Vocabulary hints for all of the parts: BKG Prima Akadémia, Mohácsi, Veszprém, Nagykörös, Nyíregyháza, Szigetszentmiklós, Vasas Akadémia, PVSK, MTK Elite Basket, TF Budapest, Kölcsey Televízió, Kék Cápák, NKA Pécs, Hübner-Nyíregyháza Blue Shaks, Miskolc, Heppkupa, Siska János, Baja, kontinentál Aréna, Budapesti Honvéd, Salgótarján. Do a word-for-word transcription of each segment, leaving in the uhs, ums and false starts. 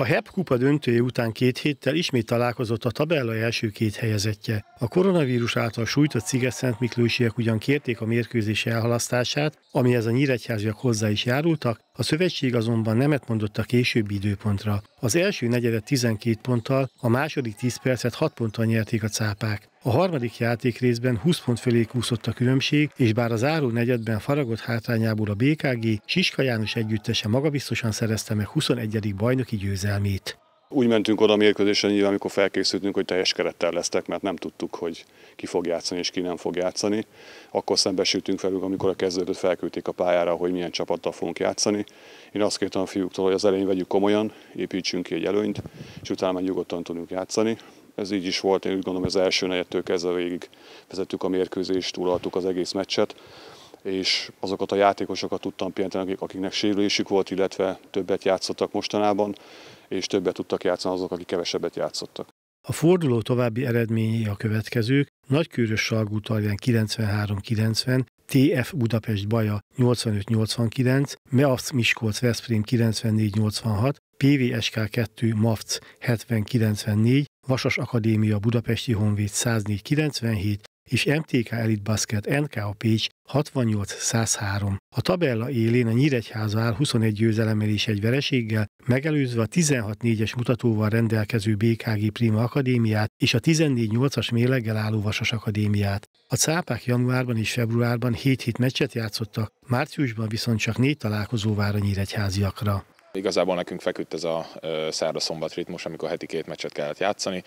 A Heppkupa döntője után két héttel ismét találkozott a tabella első két helyezettje. A koronavírus által sújtott szigetszentmiklósiak ugyan kérték a mérkőzés elhalasztását, amihez a nyíregyháziak hozzá is járultak, a szövetség azonban nemet mondott a későbbi időpontra. Az első negyedet tizenkét ponttal, a második tíz percet hat ponttal nyerték a cápák. A harmadik játék részben húsz pont fölé kúszott a különbség, és bár az záró negyedben faragott hátrányából a bé ká gé, Siska János együttese magabiztosan szerezte meg huszonegyedik bajnoki győzelmét. Úgy mentünk oda a mérkőzésre nyilván, amikor felkészültünk, hogy teljes kerettel lesznek, mert nem tudtuk, hogy ki fog játszani és ki nem fog játszani. Akkor szembesültünk velük, amikor a kezdődött felküldték a pályára, hogy milyen csapattal fogunk játszani. Én azt kértem a fiúktól, hogy az elején vegyük komolyan, építsünk ki egy előnyt, és utána már nyugodtan tudunk játszani. Ez így is volt, én úgy gondolom, hogy az első negyedtől kezdve végig vezettük a mérkőzést, túlaltuk az egész meccset, és azokat a játékosokat tudtam pihenteni, akiknek sérülésük volt, illetve többet játszottak mostanában, és többet tudtak játszani azok, akik kevesebbet játszottak. A forduló további eredményei a következők: Nagykörös Salgótarján kilencvenhárom kilencven, té ef Budapest Baja nyolcvanöt nyolcvankilenc, em á ef cé Miskolc Veszprém kilencvennégy nyolcvanhat, pé vé es ká kettő em á ef cé hetven kilencvennégy, Vasas Akadémia Budapesti Honvéd száznégy kilencvenhét és em té ká Elite Basket en ká a Pécs hatvannyolc száz három. A tabella élén a Nyíregyháza áll huszonegy győzelemmel és egy vereséggel, megelőzve a tizenhat négyes mutatóval rendelkező bé ká gé Prima Akadémiát és a tizennégy nyolcas mérleggel álló Vasas Akadémiát. A cápák januárban és februárban hét hét meccset játszottak, márciusban viszont csak négy találkozó vár a nyíregyháziakra. Igazából nekünk feküdt ez a szárda-szombat ritmus, amikor heti két meccset kellett játszani.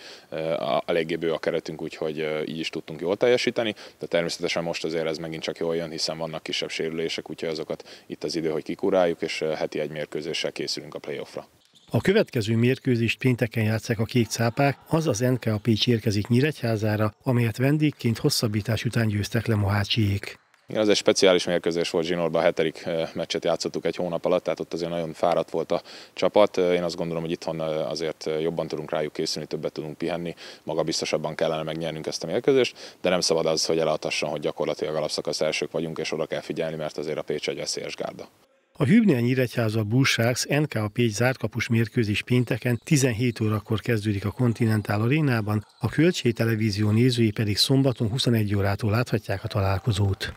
Eléggé bő a keretünk, úgyhogy így is tudtunk jól teljesíteni, de természetesen most azért ez megint csak jól jön, hiszen vannak kisebb sérülések, úgyhogy azokat itt az idő, hogy kikuráljuk, és heti egy mérkőzéssel készülünk a playoffra. A következő mérkőzést pénteken játsszák a kék cápák, azaz en ká a Pécs érkezik Nyíregyházára, amelyet vendégként hosszabbítás után győztek le Mohácsiék. Igen, az egy speciális mérkőzés volt, Zsinórban a hetedik meccset játszottuk egy hónap alatt, tehát ott azért nagyon fáradt volt a csapat. Én azt gondolom, hogy itthon azért jobban tudunk rájuk készülni, többet tudunk pihenni, magabiztosabban kellene megnyernünk ezt a mérkőzést, de nem szabad az, hogy elhatasson, hogy gyakorlatilag alapszakasz elsők vagyunk, és oda kell figyelni, mert azért a Pécs egy veszélyes gárda. A Hübner-Nyíregyháza Blue Shaks en ká a Pécs zártkapus mérkőzés pénteken tizenhét órakor kezdődik a kontinentál Arénában, a Kölcsey Televízió nézői pedig szombaton huszonegy órától láthatják a találkozót.